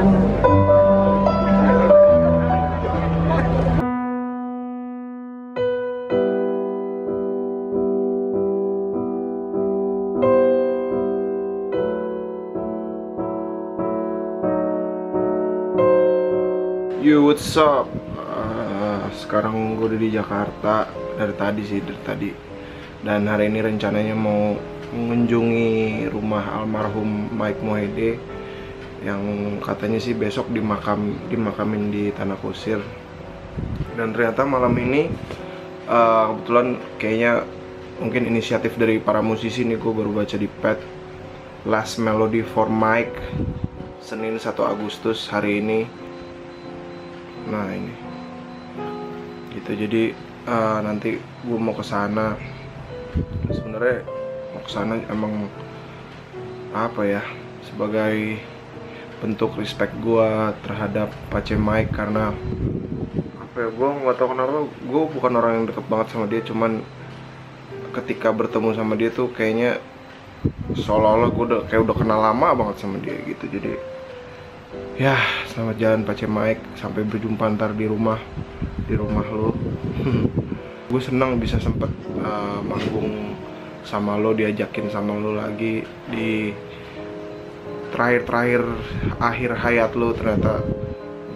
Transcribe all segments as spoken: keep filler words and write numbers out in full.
Yo, what's up? Uh, sekarang gue udah di Jakarta dari tadi sih, dari tadi. Dan hari ini rencananya mau mengunjungi rumah almarhum Mike Mohede yang katanya sih besok dimakam dimakamin di Tanah Kusir. Dan ternyata malam ini uh, kebetulan kayaknya mungkin inisiatif dari para musisi nih, gue baru baca di P E T, Last Melody for Mike, Senin satu Agustus hari ini. Nah ini gitu, jadi uh, nanti gue mau kesana. Sebenarnya mau kesana emang apa ya, sebagai bentuk respect gue terhadap Pace Mike, karena apa ya, gue nggak tau kenapa, gue bukan orang yang deket banget sama dia, cuman ketika bertemu sama dia tuh kayaknya seolah-olah gue udah kayak udah kenal lama banget sama dia gitu. Jadi ya, selamat jalan Pace Mike, sampai berjumpa ntar di rumah di rumah lo. Gue senang bisa sempet uh, manggung sama lo, diajakin sama lo lagi di terakhir-terakhir akhir hayat lo. Ternyata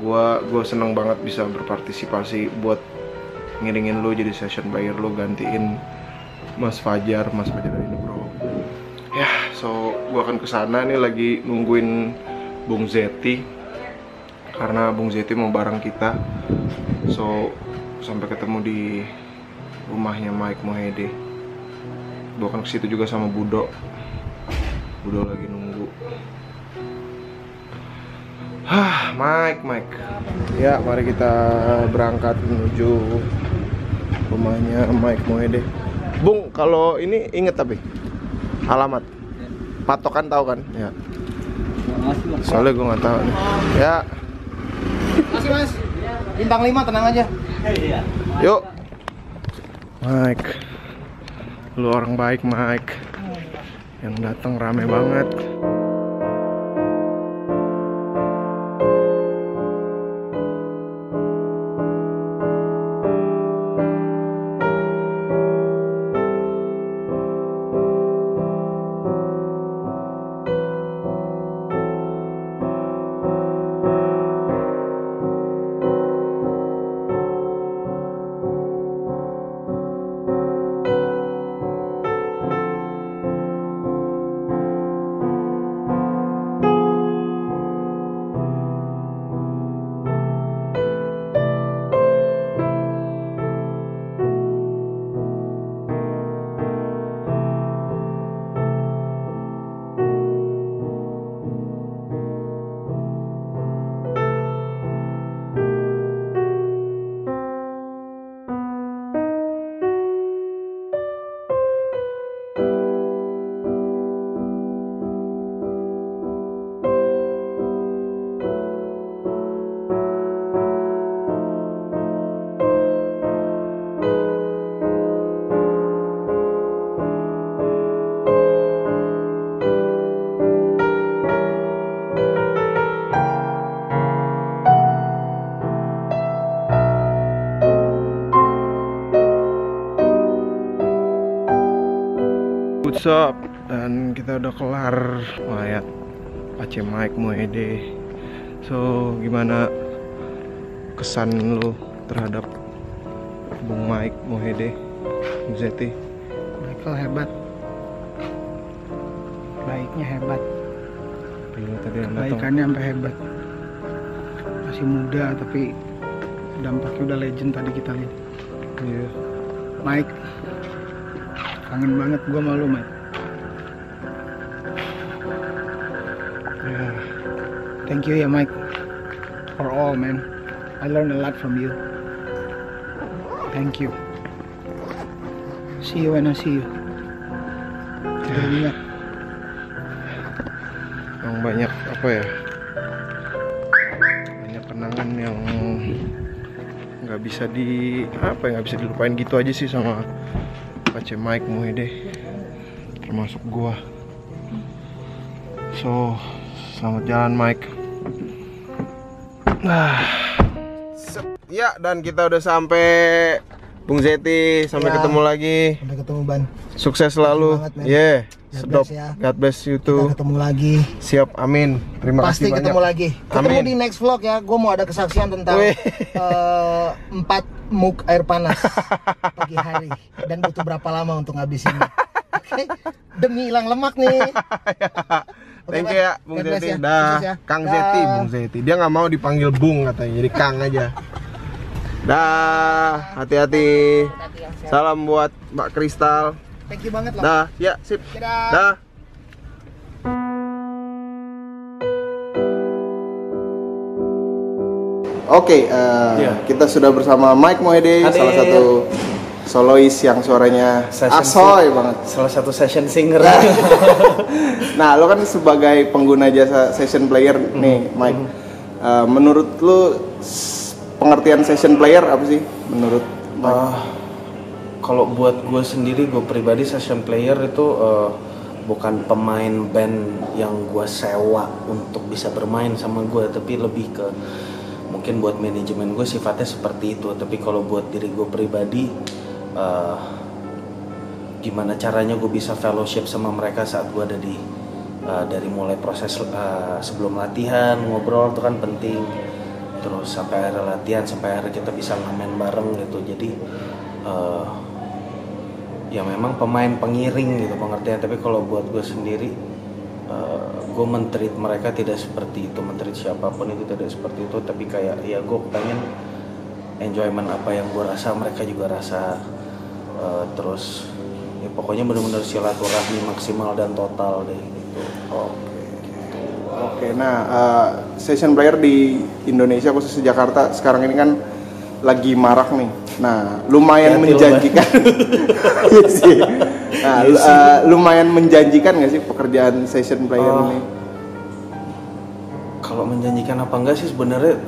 gue gue seneng banget bisa berpartisipasi buat ngiringin lo jadi session buyer lo, gantiin Mas Fajar Mas Fajar ini bro ya. So gue akan kesana nih, lagi nungguin Bung Zeti karena Bung Zeti mau bareng kita. So sampai ketemu di rumahnya Mike Mohede. Gue akan kesitu juga sama Budo. Budo lagi nunggu. Hah, Mike, Mike. Ya, mari kita berangkat menuju rumahnya Mike Mohede. Bung, kalau ini inget tapi alamat patokan tahu kan? Ya. Soalnya gue nggak tahu nih. Ya. Masih mas. Bintang lima, tenang aja. Yuk. Mike, lu orang baik Mike. Yang datang rame banget. Up. Dan kita udah kelar mayat Pace Mike Mohede. So gimana kesan lu terhadap Bung Mike Mohede? Zeti, Michael hebat, baiknya hebat, baikannya sampai hebat, masih muda tapi dampaknya udah legend. Tadi kita lihat yeah. Mike kangen banget gua malu Mike. Thank you ya Mike for all man. I learned a lot from you. Thank you. See you when I see you. Banyak. Yang banyak apa ya? Banyak kenangan yang nggak bisa di apa ya, nggak bisa dilupain gitu aja sih sama Pace Mike Mohede, termasuk gua. So selamat jalan Mike. Nah, ya, dan kita udah sampai Bung Zeti, sampai ya, ketemu lagi. Sampai ketemu, Ban. Sukses selalu. Iya. Yeah. Sedop. Ya. God bless you too. Kita ketemu lagi. Siap, amin. Terima Pasti kasih banyak. Pasti ketemu lagi. Ketemu amin. Di next vlog ya. Gue mau ada kesaksian tentang uh, empat mug air panas pagi hari dan butuh berapa lama untuk ngabisinnya. Oke. Okay? Demi hilang lemak nih. Okay, thank you ya, Bung Zeti. Ya. Dah. Ya. Kang Zeti, Bung Zeti. Dia nggak mau dipanggil Bung katanya. Jadi Kang aja. Dah, hati-hati. Salam buat Mbak Kristal. Thank you banget loh. Dah, ya, sip. Dah. Oke, okay, uh, yeah. Kita sudah bersama Mike Mohede, salah satu solois yang suaranya asoy banget. Salah satu session singer. Nah, lo kan sebagai pengguna jasa session player mm-hmm. nih, Mike. Mm-hmm. uh, menurut lo pengertian session player apa sih menurut Mike? Uh, kalau buat gue sendiri, gue pribadi session player itu uh, bukan pemain band yang gue sewa untuk bisa bermain sama gue, tapi lebih ke mungkin buat manajemen gue sifatnya seperti itu. Tapi kalau buat diri gue pribadi, uh, gimana caranya gue bisa fellowship sama mereka saat gue ada di uh, dari mulai proses uh, sebelum latihan, ngobrol itu kan penting. Terus sampai akhir latihan, sampai akhir kita bisa ngamen bareng gitu. Jadi uh, ya memang pemain pengiring gitu pengertian. Tapi kalau buat gue sendiri, uh, gue men-treat mereka tidak seperti itu, men-treat siapapun itu tidak seperti itu. Tapi kayak ya gue pengen enjoyment apa yang gue rasa, mereka juga rasa. uh, Terus ya pokoknya benar-benar silaturahmi maksimal dan total deh gitu. Oh. Oke, okay, nah uh, session player di Indonesia khususnya Jakarta sekarang ini kan lagi marak nih. Nah, lumayan ya, menjanjikan. Nah, uh, lumayan menjanjikan nggak sih pekerjaan session player uh, ini? Kalau menjanjikan apa enggak sih sebenarnya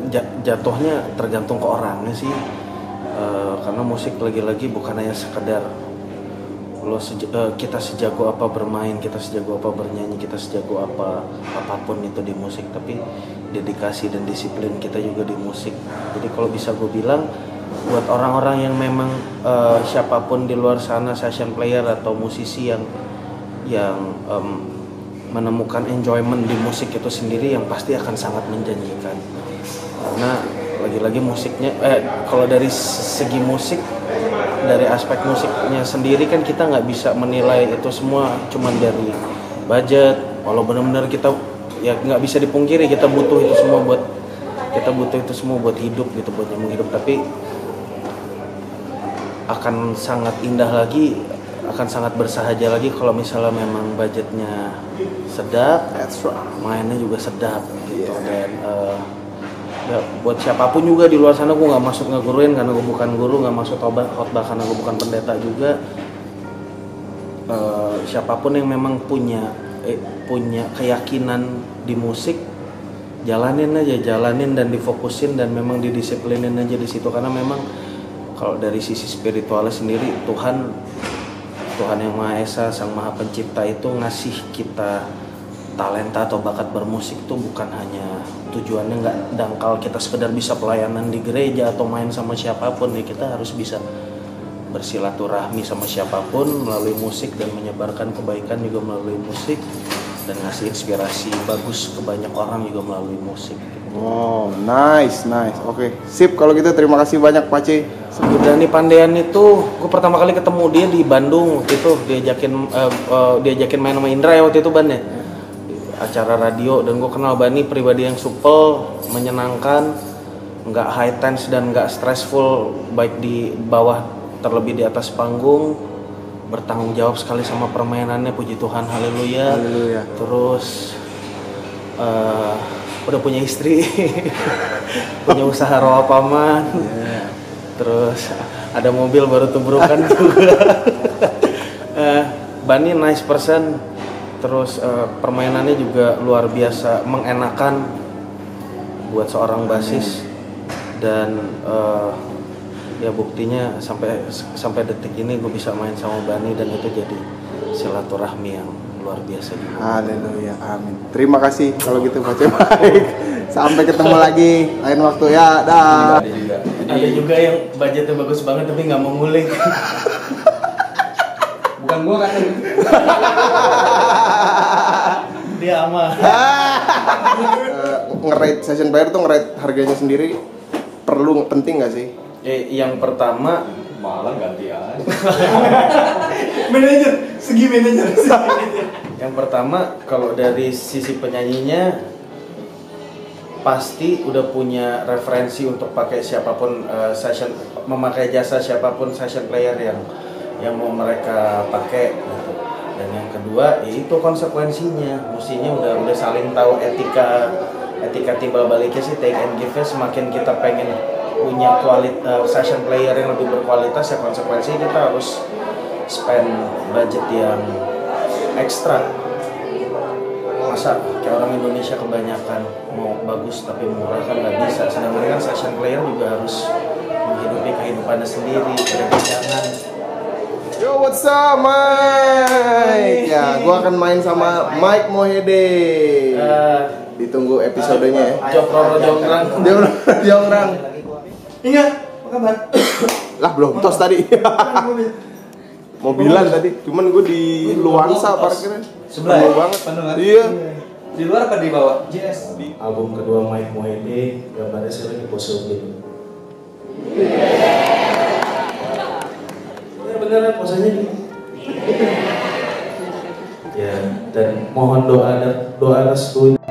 jatuhnya tergantung ke orangnya sih. Uh, karena musik lagi-lagi bukan hanya sekedar Lo seja, uh, kita sejago apa bermain, kita sejago apa bernyanyi, kita sejago apa apapun itu di musik, tapi dedikasi dan disiplin kita juga di musik. Jadi kalau bisa gue bilang buat orang-orang yang memang uh, siapapun di luar sana session player atau musisi yang yang um, menemukan enjoyment di musik itu sendiri, yang pasti akan sangat menjanjikan. Karena lagi-lagi musiknya eh kalau dari segi musik, dari aspek musiknya sendiri kan kita nggak bisa menilai itu semua cuman dari budget. Walau benar-benar kita ya nggak bisa dipungkiri kita butuh itu semua buat kita butuh itu semua buat hidup gitu, buat nyambung hidup. Tapi akan sangat indah lagi, akan sangat bersahaja lagi kalau misalnya memang budgetnya sedap, mainnya juga sedap gitu. Dan uh, ya, buat siapapun juga di luar sana, gue nggak masuk ngeguruin karena gue bukan guru, nggak masuk khotbah karena gue bukan pendeta juga. Uh, siapapun yang memang punya eh, punya keyakinan di musik, jalanin aja, jalanin dan difokusin dan memang didisiplinin aja di situ. Karena memang kalau dari sisi spiritualnya sendiri, Tuhan Tuhan yang Maha Esa, Sang Maha Pencipta itu ngasih kita talenta atau bakat bermusik itu bukan hanya tujuannya nggak dangkal kita sekedar bisa pelayanan di gereja atau main sama siapapun ya. Kita harus bisa bersilaturahmi sama siapapun melalui musik dan menyebarkan kebaikan juga melalui musik dan ngasih inspirasi bagus ke banyak orang juga melalui musik. Wow, nice, nice. Oke, okay. Sip. Kalau gitu terima kasih banyak Pace. Ibrani Pandean itu, gue pertama kali ketemu dia di Bandung waktu itu, diajakin uh, uh, diajakin main sama Indra ya waktu itu, Ban ya. Acara radio, dan gue kenal Bani pribadi yang supel, menyenangkan, nggak high tense dan nggak stressful, baik di bawah terlebih di atas panggung, bertanggung jawab sekali sama permainannya, puji Tuhan, haleluya. Haleluya. Terus uh, udah punya istri, punya usaha rawa paman, yeah. Terus ada mobil baru tubrukan juga. uh, Bani nice person. Terus uh, permainannya juga luar biasa mengenakan buat seorang basis. Dan uh, ya buktinya sampai sampai detik ini gue bisa main sama Bani, dan itu jadi silaturahmi yang luar biasa di bawah. Haleluya, amin. Terima kasih kalau gitu Pak Pace Mike. Sampai ketemu lagi lain waktu ya. Dah. Ada juga, ada juga yang budgetnya bagus banget tapi nggak mau ngulik. Bukan gua kan. Dia aman. uh, ngerate session buyer tuh ngerate harganya sendiri perlu penting nggak sih? Eh, yang pertama malah gantian. Manajer, segi manajer. Yang pertama kalau dari sisi penyanyinya pasti udah punya referensi untuk pakai siapapun uh, session, memakai jasa siapapun session player yang yang mau mereka pakai gitu. Dan yang kedua yaitu konsekuensinya, mestinya udah udah saling tahu etika etika timbal baliknya sih, take and give-nya. Semakin kita pengen punya kualitas uh, session player yang lebih berkualitas, ya konsekuensinya kita harus spend budget yang ekstra. Masa kayak orang Indonesia kebanyakan mau bagus tapi murah kan nggak bisa, sedangkan session player juga harus menghidupi kehidupannya sendiri, kerjaan. Yo, what's up Mike? Ya, gua akan main sama Mike Mohede. Uh, Ditunggu episodenya ya. Jokroro Jonggrang. Jonggrang. Ingat, apa kabar? Lah belum tos tadi. Mobilan tadi, cuman gue di Luansa parkirnya. Sebelah banget. Iya. Di luar apa di bawah? J S. Di album kedua Mike Mohede, gambarnya saya lagi pose begini. Beneran posenya gini. Ya, dan mohon doa dan doa restu.